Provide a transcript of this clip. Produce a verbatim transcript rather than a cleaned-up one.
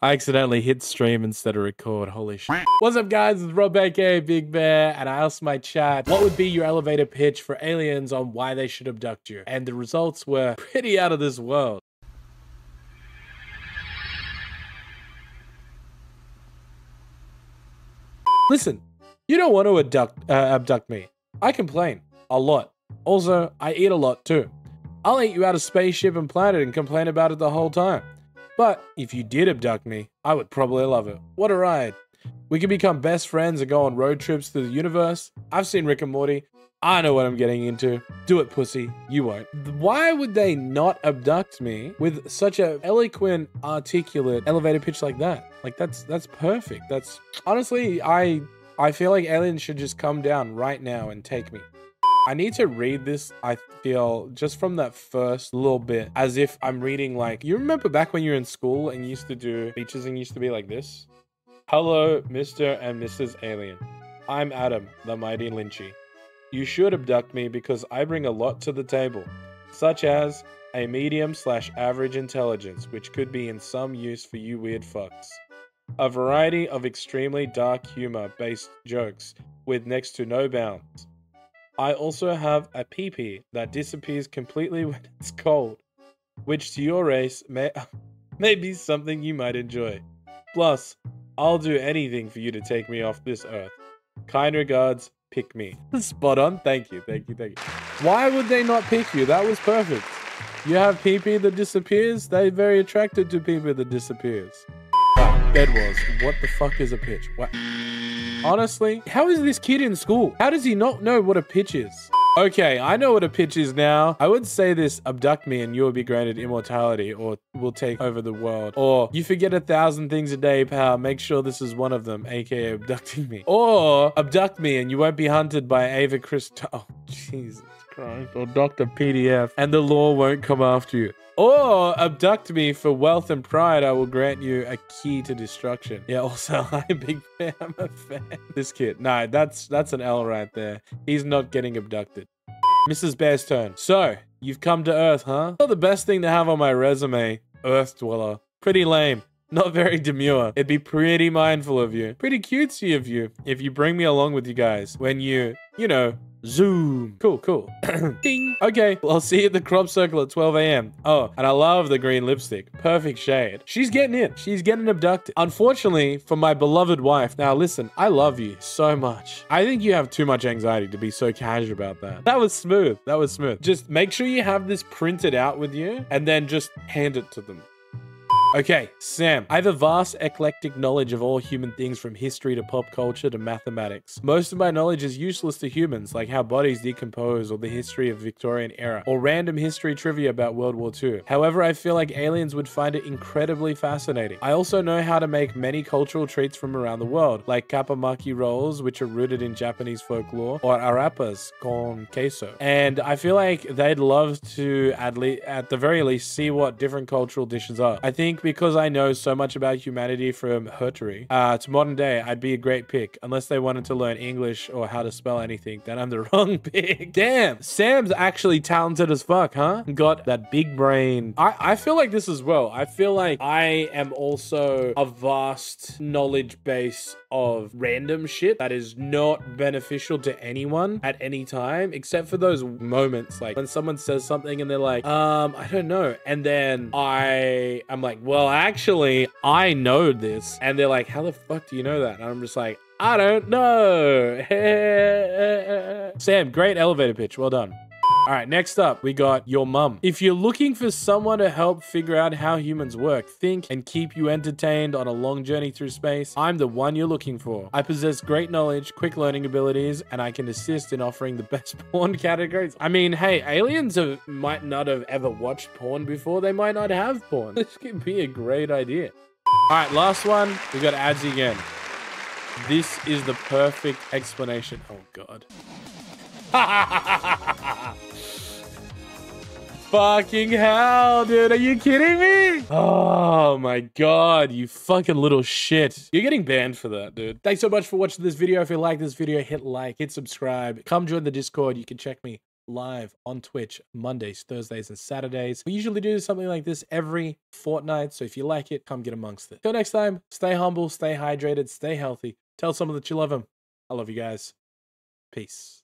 I accidentally hit stream instead of record. Holy shit. What's up, guys? It's Rob, aka Big Bear, and I asked my chat, what would be your elevator pitch for aliens on why they should abduct you? And the results were pretty out of this world. Listen, you don't want to abduct, uh, abduct me. I complain a lot. Also, I eat a lot too. I'll eat you out of spaceship and planet and complain about it the whole time. But if you did abduct me, I would probably love it. What a ride. We could become best friends and go on road trips through the universe. I've seen Rick and Morty. I know what I'm getting into. Do it, pussy. You won't. Why would they not abduct me with such a eloquent, articulate elevator pitch like that? Like, that's that's perfect. That's honestly, I I feel like aliens should just come down right now and take me. I need to read this, I feel, just from that first little bit, as if I'm reading, like, you remember back when you were in school and you used to do speeches and used to be like this? Hello, Mister and Missus Alien. I'm Adam, the mighty Lynchy. You should abduct me because I bring a lot to the table, such as a medium slash average intelligence, which could be in some use for you weird fucks. A variety of extremely dark humor-based jokes with next to no bounds. I also have a pee-pee that disappears completely when it's cold, which to your race may, may be something you might enjoy. Plus, I'll do anything for you to take me off this earth. Kind regards, pick me. Spot on. Thank you, thank you, thank you. Why would they not pick you? That was perfect. You have pee-pee that disappears? They're very attracted to pee-pee that disappears. Oh, bed was. What the fuck is a pitch? What? Honestly, how is this kid in school? How does he not know what a pitch is? Okay, I know what a pitch is now. I would say this: abduct me and you will be granted immortality, or will take over the world. Or you forget a thousand things a day, pal. Make sure this is one of them, aka abducting me. Or abduct me and you won't be hunted by Ava Christo. Oh, Jesus Christ. Or Doctor P D F and the law won't come after you. Or abduct me for wealth and pride. I will grant you a key to destruction. Yeah, also, I'm a big fan. I'm a fan. This kid. Nah, that's, that's an L right there. He's not getting abducted. Missus Bear's turn. So, you've come to Earth, huh? Not the best thing to have on my resume. Earth dweller. Pretty lame. Not very demure. It'd be pretty mindful of you. Pretty cutesy of you if you bring me along with you guys. When you, you know... Zoom. Cool, cool. Ding. Okay, well, I'll see you at the crop circle at twelve A M Oh, and I love the green lipstick. Perfect shade. She's getting in. She's getting abducted. Unfortunately, for my beloved wife. Now, listen, I love you so much. I think you have too much anxiety to be so casual about that. That was smooth. That was smooth. Just make sure you have this printed out with you and then just hand it to them. Okay, Sam. I have a vast, eclectic knowledge of all human things, from history to pop culture to mathematics. Most of my knowledge is useless to humans, like how bodies decompose, or the history of Victorian era, or random history trivia about World War Two. However, I feel like aliens would find it incredibly fascinating. I also know how to make many cultural treats from around the world, like kapamaki rolls, which are rooted in Japanese folklore, or arepas con queso. And I feel like they'd love to, at, le at the very least, see what different cultural dishes are. I think because I know so much about humanity from Hertery uh, to modern day, I'd be a great pick. Unless they wanted to learn English or how to spell anything, then I'm the wrong pick. Damn, Sam's actually talented as fuck, huh? Got that big brain. I, I feel like this as well. I feel like I am also a vast knowledge base of random shit that is not beneficial to anyone at any time, except for those moments, like when someone says something and they're like, um, I don't know. And then I am like, well, actually, I know this. And they're like, how the fuck do you know that? And I'm just like, I don't know. Sam, great elevator pitch. Well done. All right, next up, we got your mum. If you're looking for someone to help figure out how humans work, think, and keep you entertained on a long journey through space, I'm the one you're looking for. I possess great knowledge, quick learning abilities, and I can assist in offering the best porn categories. I mean, hey, aliens have, might not have ever watched porn before. They might not have porn. This could be a great idea. All right, last one. We got Adsy again. This is the perfect explanation. Oh, God. Fucking hell, dude. Are you kidding me? Oh my God, you fucking little shit. You're getting banned for that, dude. Thanks so much for watching this video. If you like this video, hit like, hit subscribe. Come join the Discord. You can check me live on Twitch Mondays, Thursdays, and Saturdays. We usually do something like this every fortnight, so if you like it, come get amongst it. Till next time, stay humble, stay hydrated, stay healthy. Tell someone that you love them. I love you guys. Peace.